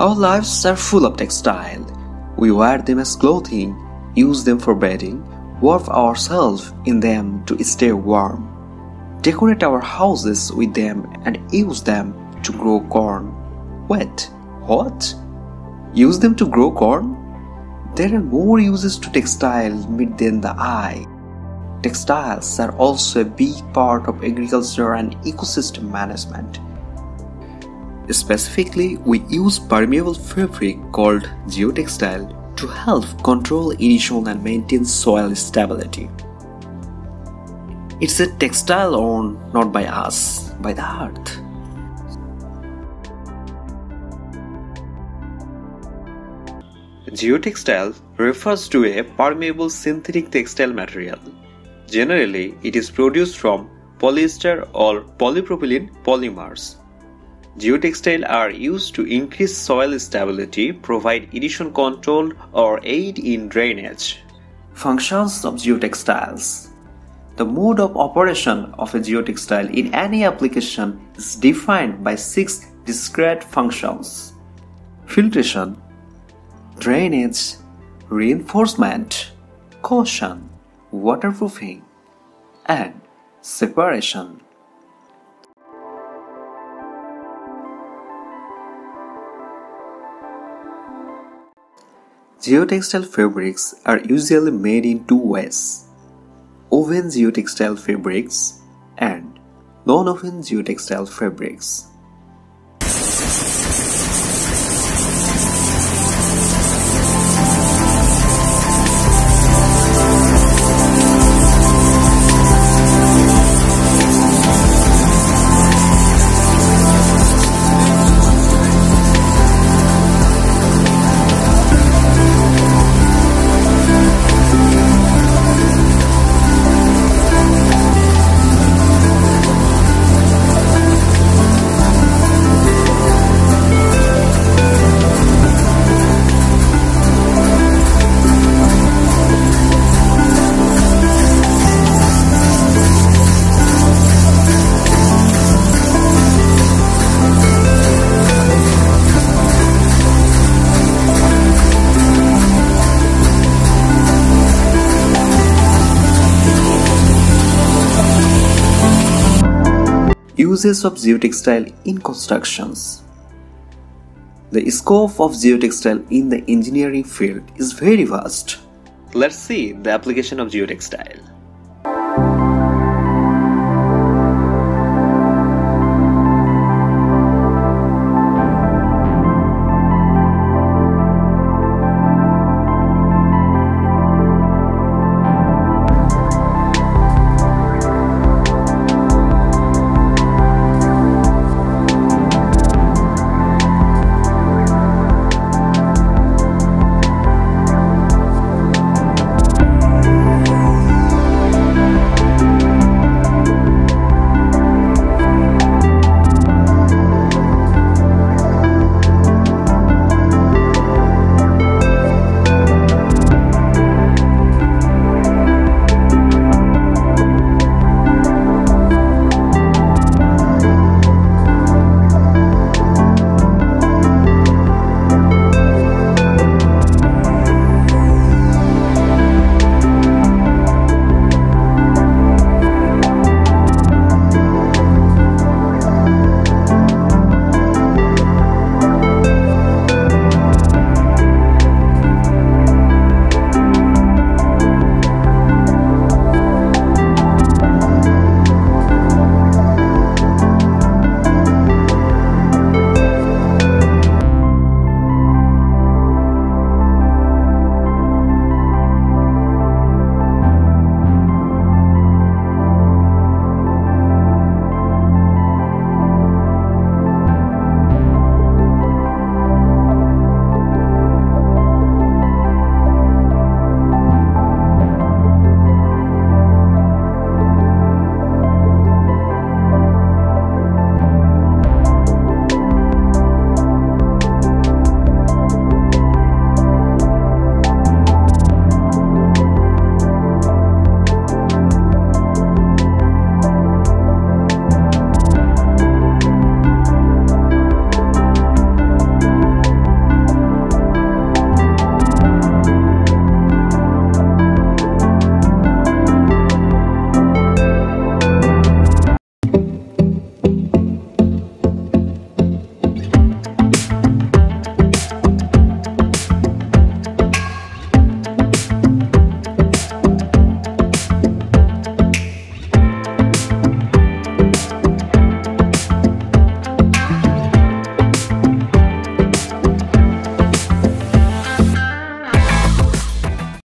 Our lives are full of textile. We wear them as clothing, use them for bedding, wrap ourselves in them to stay warm, decorate our houses with them and use them to grow corn. Wait, what? Use them to grow corn? There are more uses to textile meat than the eye. Textiles are also a big part of agriculture and ecosystem management. Specifically, we use permeable fabric called geotextile to help control erosion and maintain soil stability. It's a textile owned not by us, by the earth. Geotextile refers to a permeable synthetic textile material. Generally, it is produced from polyester or polypropylene polymers. Geotextiles are used to increase soil stability, provide erosion control, or aid in drainage. Functions of geotextiles. The mode of operation of a geotextile in any application is defined by 6 discrete functions: filtration, drainage, reinforcement, caution, waterproofing, and separation. Geotextile fabrics are usually made in 2 ways: woven geotextile fabrics and non-woven geotextile fabrics. Uses of geotextile in constructions. The scope of geotextile in the engineering field is very vast. Let's see the application of geotextile.